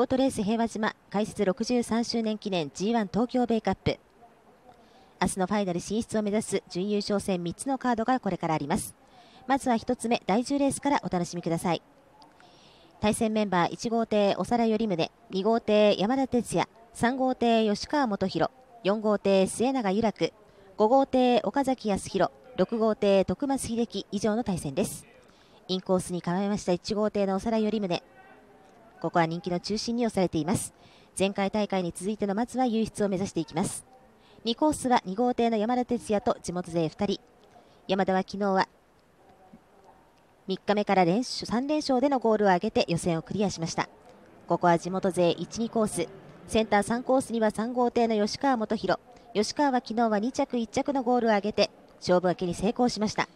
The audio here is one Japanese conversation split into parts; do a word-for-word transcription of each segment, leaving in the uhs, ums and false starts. ボートレース平和島開設ろくじゅうさんしゅうねん記念 ジーワン 東京ベイカップ、明日のファイナル進出を目指す準優勝戦みっつのカードがこれからあります。まずはひとつめだいじゅうレースからお楽しみください。対戦メンバーいち号艇長田頼宗、に号艇山田哲也、さん号艇吉川元弘、よん号艇末永由楽、ご号艇岡崎康弘、ろく号艇徳松秀樹以上の対戦です。インコースに構えましたいち号艇の長田頼宗、ここは人気の中心に押されています。前回大会に続いてのまずは優勝を目指していきます。にコースはに号艇の山田哲也と地元勢ふたり、山田は昨日はみっかめから連勝さんれんしょうでのゴールを挙げて予選をクリアしました。ここは地元勢いち、にコース、センターさんコースにはさん号艇の吉川元弘、吉川は昨日はにちゃくいっちゃくのゴールを挙げて勝負分けに成功しました。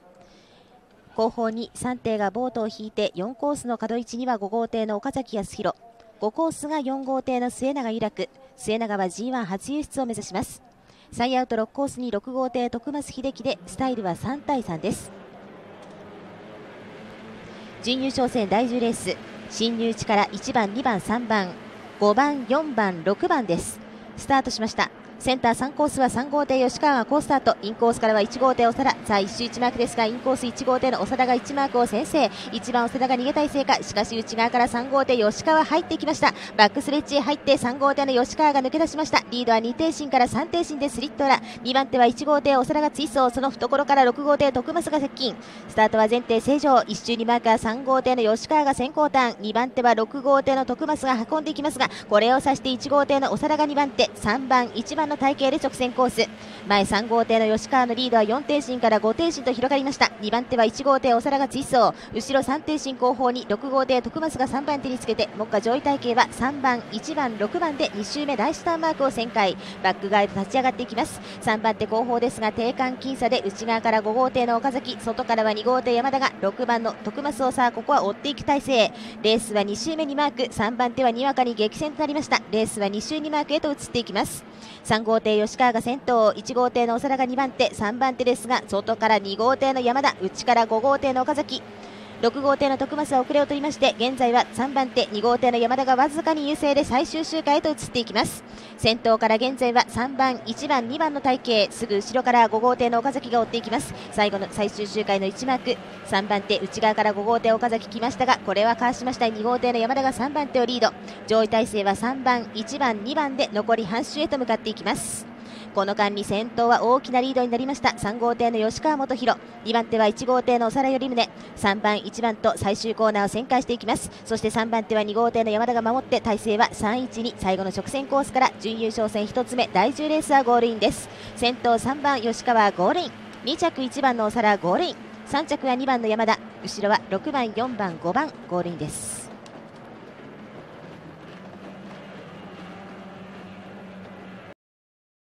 後方にさん艇がボートを引いてよんコースの角位置にはご号艇の岡崎康弘、ごコースがよん号艇の末永由楽、末永は ジーワン 初優出を目指します。サイアウトろくコースにろく号艇徳松秀樹でスタイルはさんたいさんです。準優勝戦だいじゅうレース、進入地からいちばん、にばん、さんばん、ごばん、よんばん、ろくばんです。スタートしました。センターさんコースはさん号艇吉川が好スタート、インコースからはいち号艇長田、さあいち周いちマークですが、インコースいち号艇の長田がいちマークを先制、いちばん長田が逃げたいせいか、しかし内側からさん号艇吉川入ってきました。バックスレッジへ入ってさん号艇の吉川が抜け出しました。リードはに艇身からさん艇身でスリット裏、にばん手はいち号艇長田が追走、その懐からろく号艇徳増が接近、スタートは前艇正常、いち周にマークはさん号艇の吉川が先行ターン、にばん手はろく号艇の徳増が運んでいきますが、これを指していち号艇の長田がにばん手、さんばんいちばんの体型で直線コース、前さん号艇の吉川のリードはよん艇身からご艇身と広がりました。にばん手はいち号艇長田が追走、後ろさん艇身後方にろく号艇徳増がさんばん手につけて、目下上位体型はさんばん、いちばん、ろくばんでに周目大スターマークを旋回、バック側へと立ち上がっていきます。さんばん手後方ですが定間僅差で内側からご号艇の岡崎、外からはに号艇山田がろくばんの徳増を、さあここは追っていく体勢、レースはに周目にマーク、さんばん手はにわかに激戦となりました。レースはに周にマークへと移っていきます。さん号艇吉川が先頭、いち号艇の長田がにばん手、さんばん手ですが外からに号艇の山田、内からご号艇の岡崎、ろく号艇の徳増は遅れを取りまして、現在はさんばん手に号艇の山田がわずかに優勢で最終周回へと移っていきます。先頭から現在はさんばん、いちばん、にばんの体型、すぐ後ろからご号艇の岡崎が追っていきます。最後の最終周回のいちマーク、さんばん手内側からご号艇岡崎来ましたが、これはかわしました。に号艇の山田がさんばん手をリード、上位体制はさんばん、いちばん、にばんで残り半周へと向かっていきます。この間に先頭は大きなリードになりました。さん号艇の吉川元弘、にばん手はいち号艇の長田頼宗、さんばん、いちばんと最終コーナーを旋回していきます。そしてさんばん手はに号艇の山田が守って、体勢はさんいちに、最後の直線コースから準優勝戦ひとつめだいじゅうレースはゴールインです。先頭さんばん吉川ゴールイン、に着いちばんの長田ゴールイン、さん着はにばんの山田、後ろはろくばん、よんばん、ごばんゴールインです。